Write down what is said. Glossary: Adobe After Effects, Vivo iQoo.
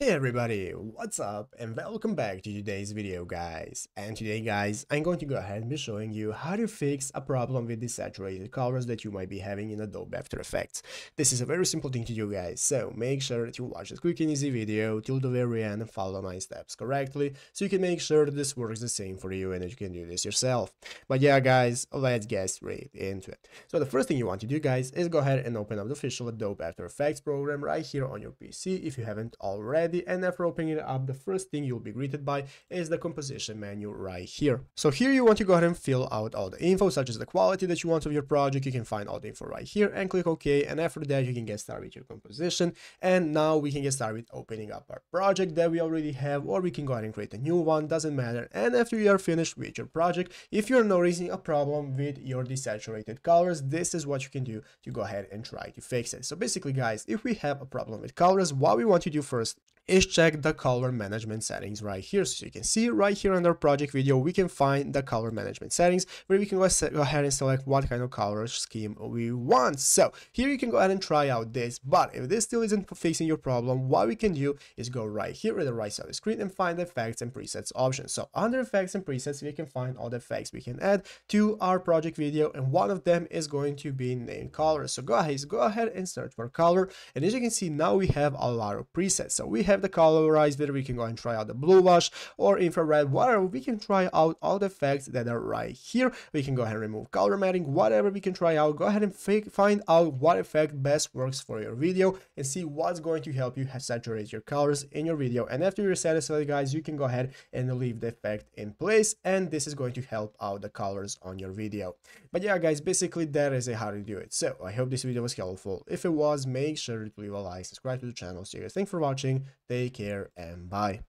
Hey everybody, what's up and welcome back to today's video, guys. And today, guys, I'm going to go ahead and be showing you how to fix a problem with desaturated colors that you might be having in Adobe After Effects. This is a very simple thing to do, guys, so make sure that you watch this quick and easy video till the very end and follow my steps correctly so you can make sure that this works the same for you and that you can do this yourself. But yeah, guys, let's get straight into it. So the first thing you want to do, guys, is go ahead and open up the official Adobe After Effects program right here on your PC if you haven't already. And after opening it up, the first thing you'll be greeted by is the composition menu right here. So here you want to go ahead and fill out all the info, such as the quality that you want of your project. You can find all the info right here and click OK, and after that you can get started with your composition. And now we can get started with opening up our project that we already have, or we can go ahead and create a new one, doesn't matter. And after you are finished with your project, if you're noticing a problem with your desaturated colors, this is what you can do to go ahead and try to fix it. So basically, guys, if we have a problem with colors, what we want to do first is check the color management settings right here. So you can see right here under project video, we can find the color management settings where we can go ahead and select what kind of color scheme we want. So here you can go ahead and try out this, but if this still isn't fixing your problem, what we can do is go right here at the right side of the screen and find the effects and presets option. So under effects and presets, we can find all the effects we can add to our project video, and one of them is going to be named color. So guys, go ahead and search for color, and as you can see, now we have a lot of presets. So we have the colorized, where we can go and try out the blue wash or infrared, whatever. We can try out all the effects that are right here. We can go ahead and remove color matting, whatever we can try out. Go ahead and find out what effect best works for your video and see what's going to help you saturate your colors in your video. And after you're satisfied, guys, you can go ahead and leave the effect in place, and this is going to help out the colors on your video. But yeah, guys, basically that is how to do it. So I hope this video was helpful. If it was, make sure to leave a like, subscribe to the channel. So guys, thanks for watching. Take care and bye.